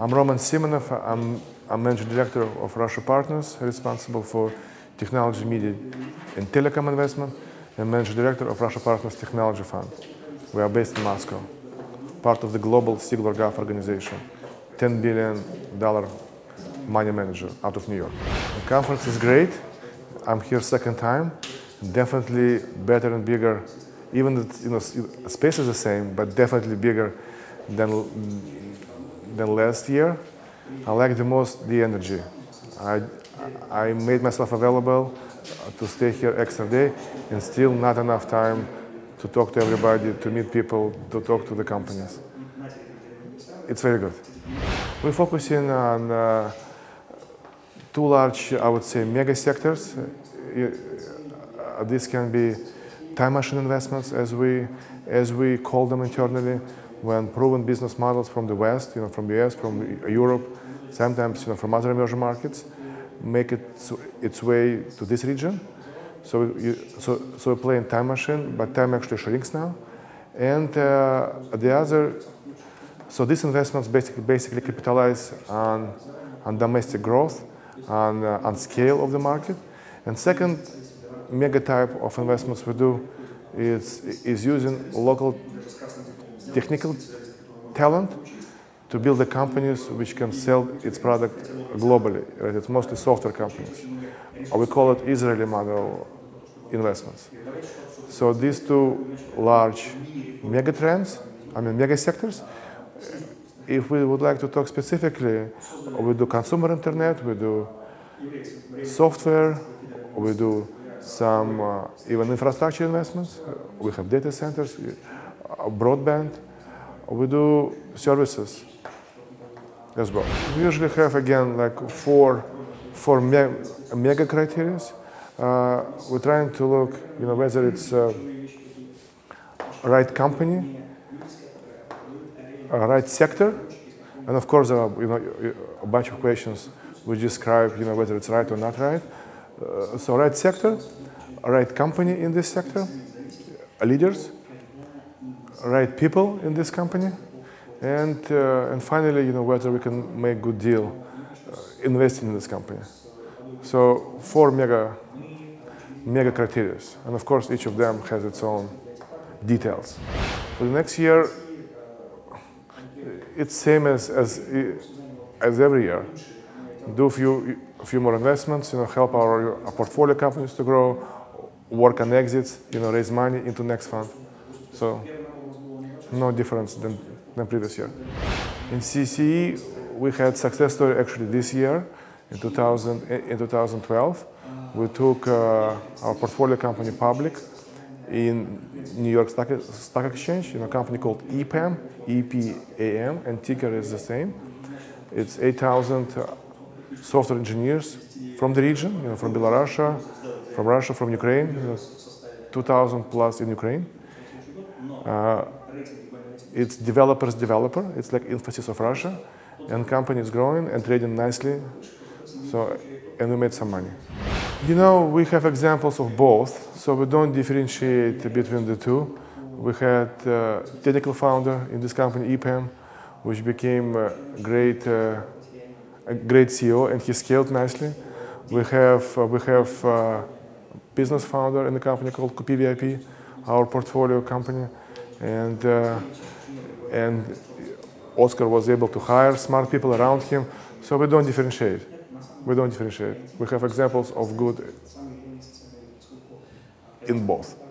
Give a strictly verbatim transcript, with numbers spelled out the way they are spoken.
I'm Roman Simonov. I'm, I'm Managing Director of Russia Partners, responsible for technology, media and telecom investment, and Managing Director of Russia Partners Technology Fund. We are based in Moscow, part of the global Siguler Guff organization, ten billion dollar money manager out of New York. The conference is great. I'm here second time. Definitely better and bigger. Even the you know, space is the same, but definitely bigger than, than last year. I like the most the energy. I, I made myself available to stay here extra day, and still not enough time to talk to everybody, to meet people, to talk to the companies. It's very good. We're focusing on uh, two large, I would say, mega sectors. Uh, this can be time machine investments, as we, as we call them internally, when proven business models from the West, you know, from the U S, from Europe, sometimes you know, from other emerging markets, make it its way to this region. So we, so, so we play in time machine, but time actually shrinks now. And uh, the other, so these investments basically, basically capitalize on, on domestic growth, on, uh, on scale of the market. And second mega type of investments we do is, is using local technical talent to build the companies which can sell its product globally, right? It's mostly software companies. Or we call it Israeli model investments. So these two large mega trends, I mean mega sectors. If we would like to talk specifically, we do consumer internet, we do software, we do some uh, even infrastructure investments, we have data centers, broadband, we do services as well. We usually have, again, like four, four me mega criteria. Uh, we're trying to look, you know, whether it's uh, right company, uh, right sector, and of course there are, you know, a bunch of questions which describe, you know, whether it's right or not right. Uh, so right sector, right company in this sector, leaders, right people in this company, and uh, and finally, you know, whether we can make good deal uh, investing in this company. So four mega mega criteria, and of course each of them has its own details. For the next year, it's same as as as every year. Do a few a few more investments, you know, help our, our portfolio companies to grow, work on exits, you know, raise money into next fund. So. No difference than, than previous year. In C C E, we had success story actually this year, in, two thousand, in twenty twelve. We took uh, our portfolio company public in New York Stock, Stock Exchange, in a company called EPAM, E P A M, and ticker is the same. It's eight thousand uh, software engineers from the region, you know, from Belarus, from Russia, from Ukraine, you know, two thousand plus in Ukraine. Uh, It's developers developer. It's like emphasis of Russia, and company is growing and trading nicely. So, and we made some money. You know, we have examples of both, so we don't differentiate between the two. We had uh, technical founder in this company, EPAM, which became a great, uh, a great C E O, and he scaled nicely. We have uh, we have uh, business founder in the company called Kupi V I P, our portfolio company. And, uh, and Oscar was able to hire smart people around him, so we don't differentiate. We don't differentiate. We have examples of good in both.